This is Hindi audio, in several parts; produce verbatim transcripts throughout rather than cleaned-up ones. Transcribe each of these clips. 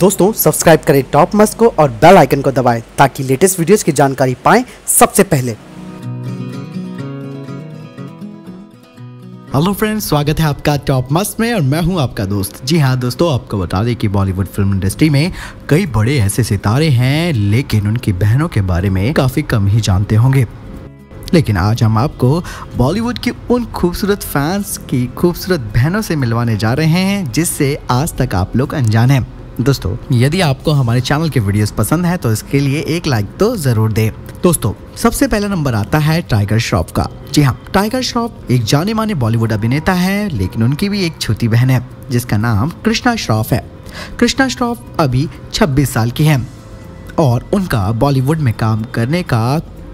दोस्तों सब्सक्राइब करें टॉप मस्त को और बेल आइकन को दबाएं ताकि लेटेस्ट वीडियोस की जानकारी पाएं सबसे पहले। हेलो फ्रेंड्स, स्वागत है आपका टॉप मस्त में और मैं हूं आपका दोस्त। जी हां दोस्तों, आपको बता दें कि बॉलीवुड फिल्म इंडस्ट्री में कई बड़े ऐसे सितारे हैं लेकिन उनकी बहनों के बारे में काफ़ी कम ही जानते होंगे। लेकिन आज हम आपको बॉलीवुड की उन खूबसूरत फैंस की खूबसूरत बहनों से मिलवाने जा रहे हैं जिससे आज तक आप लोग अनजान हैं। दोस्तों यदि आपको हमारे चैनल के वीडियोस पसंद है तो इसके लिए एक लाइक तो जरूर दें। दोस्तों सबसे पहला नंबर आता है टाइगर श्रॉफ का। जी हाँ, टाइगर श्रॉफ एक जाने माने बॉलीवुड अभिनेता है लेकिन उनकी भी एक छोटी बहन है जिसका नाम कृष्णा श्रॉफ है। कृष्णा श्रॉफ अभी छब्बीस साल की है और उनका बॉलीवुड में काम करने का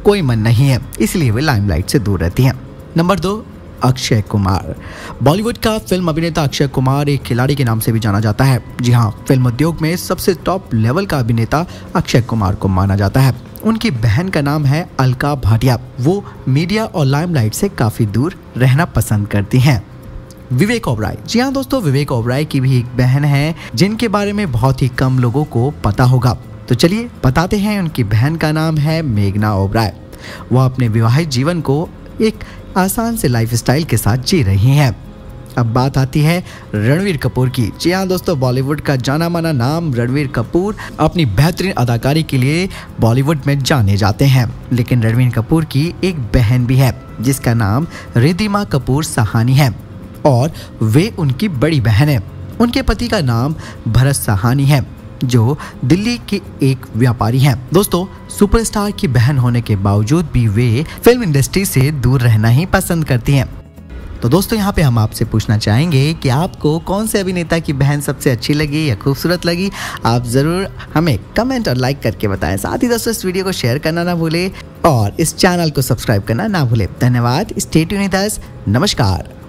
कोई मन नहीं है, इसलिए वे लाइमलाइट से दूर रहती हैं। नंबर दो, अक्षय कुमार। बॉलीवुड का फिल्म अभिनेता अक्षय कुमार एक खिलाड़ी के नाम से भी जाना जाता है। जी हाँ, फिल्म उद्योग में सबसे टॉप लेवल का अभिनेता अक्षय कुमार को माना जाता है। उनकी बहन का नाम है अलका भाटिया। वो मीडिया और लाइमलाइट से काफ़ी दूर रहना पसंद करती हैं। विवेक ओबराय। जी हाँ दोस्तों, विवेक ओबराय की भी एक बहन है जिनके बारे में बहुत ही कम लोगों को पता होगा, तो चलिए बताते हैं। उनकी बहन का नाम है मेघना ओबराय। वह अपने विवाहित जीवन को एक आसान से लाइफस्टाइल के साथ जी रही हैं। अब बात आती है रणवीर कपूर की। जी हाँ दोस्तों, बॉलीवुड का जाना माना नाम रणवीर कपूर अपनी बेहतरीन अदाकारी के लिए बॉलीवुड में जाने जाते हैं। लेकिन रणवीर कपूर की एक बहन भी है जिसका नाम रिद्धिमा कपूर साहनी है और वे उनकी बड़ी बहन है। उनके पति का नाम भरत साहनी है जो दिल्ली के एक व्यापारी हैं। दोस्तों सुपरस्टार की बहन होने के बावजूद भी वे फिल्म इंडस्ट्री से दूर रहना ही पसंद करती हैं। तो दोस्तों यहाँ पे हम आपसे पूछना चाहेंगे कि आपको कौन से अभिनेता की बहन सबसे अच्छी लगी या खूबसूरत लगी। आप ज़रूर हमें कमेंट और लाइक करके बताएं। साथ ही दोस्तों इस वीडियो को शेयर करना ना भूलें और इस चैनल को सब्सक्राइब करना ना भूलें। धन्यवाद। Stay tuned with us. नमस्कार।